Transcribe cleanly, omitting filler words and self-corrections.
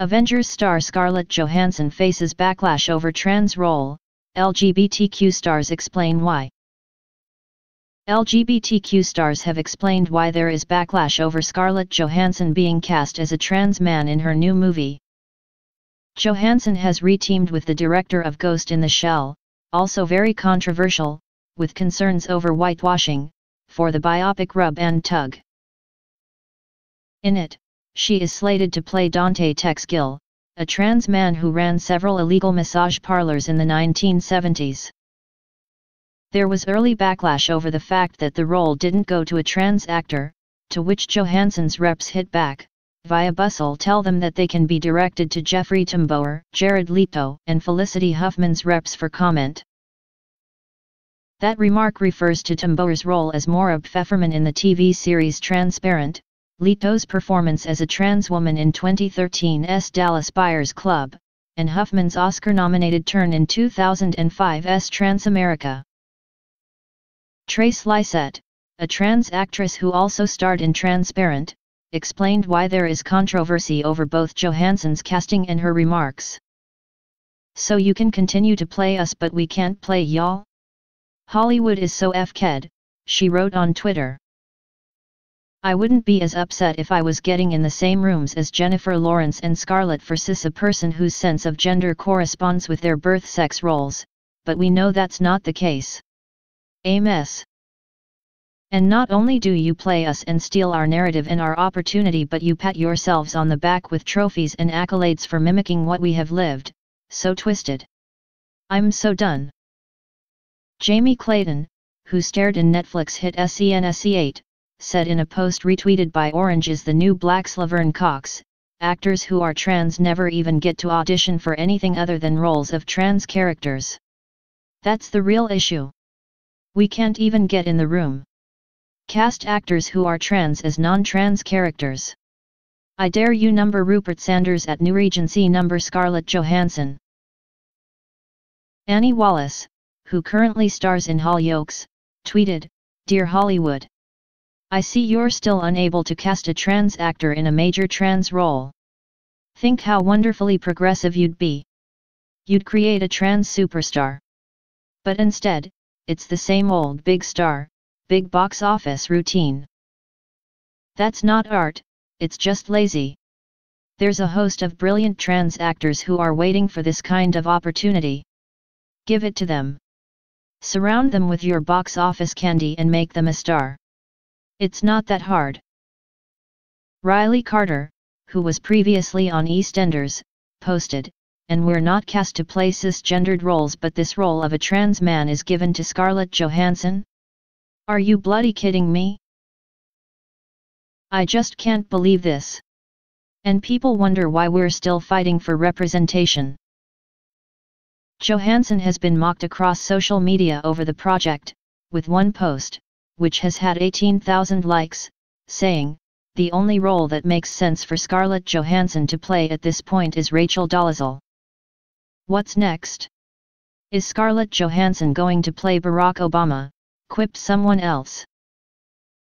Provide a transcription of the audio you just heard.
Avengers star Scarlett Johansson faces backlash over trans role, LGBTQ stars explain why. LGBTQ stars have explained why there is backlash over Scarlett Johansson being cast as a trans man in her new movie. Johansson has re-teamed with the director of Ghost in the Shell, also very controversial, with concerns over whitewashing, for the biopic Rub and Tug. In it, she is slated to play Dante Gill, a trans man who ran several illegal massage parlors in the 1970s. There was early backlash over the fact that the role didn't go to a trans actor, to which Johansson's reps hit back, via Bustle tell them that they can be directed to Jeffrey Tambor, Jared Leto and Felicity Huffman's reps for comment. That remark refers to Tambor's role as Maura Pfefferman in the TV series Transparent, Leto's performance as a trans woman in 2013's Dallas Buyers Club, and Huffman's Oscar-nominated turn in 2005's Transamerica. Trace Lysette, a trans actress who also starred in Transparent, explained why there is controversy over both Johansson's casting and her remarks. "So you can continue to play us but we can't play y'all? Hollywood is so f-ked," she wrote on Twitter. "I wouldn't be as upset if I was getting in the same rooms as Jennifer Lawrence and Scarlett for cis, a person whose sense of gender corresponds with their birth sex roles, but we know that's not the case. Ames. And not only do you play us and steal our narrative and our opportunity, but you pat yourselves on the back with trophies and accolades for mimicking what we have lived, so twisted. I'm so done." Jamie Clayton, who starred in Netflix hit Sense8, said in a post retweeted by Orange is the New Black's Laverne Cox, "Actors who are trans never even get to audition for anything other than roles of trans characters. That's the real issue. We can't even get in the room. Cast actors who are trans as non-trans characters. I dare you number Rupert Sanders at New Regency, number Scarlett Johansson." Annie Wallace, who currently stars in Hollyoaks, tweeted, "Dear Hollywood, I see you're still unable to cast a trans actor in a major trans role. Think how wonderfully progressive you'd be. You'd create a trans superstar. But instead, it's the same old big star, big box office routine. That's not art, it's just lazy. There's a host of brilliant trans actors who are waiting for this kind of opportunity. Give it to them. Surround them with your box office candy and make them a star. It's not that hard." Riley Carter, who was previously on EastEnders, posted, "And we're not cast to play cisgendered roles, but this role of a trans man is given to Scarlett Johansson? Are you bloody kidding me? I just can't believe this. And people wonder why we're still fighting for representation." Johansson has been mocked across social media over the project, with one post, which has had 18,000 likes, saying, "The only role that makes sense for Scarlett Johansson to play at this point is Rachel Dolezal. What's next? Is Scarlett Johansson going to play Barack Obama?" quipped someone else.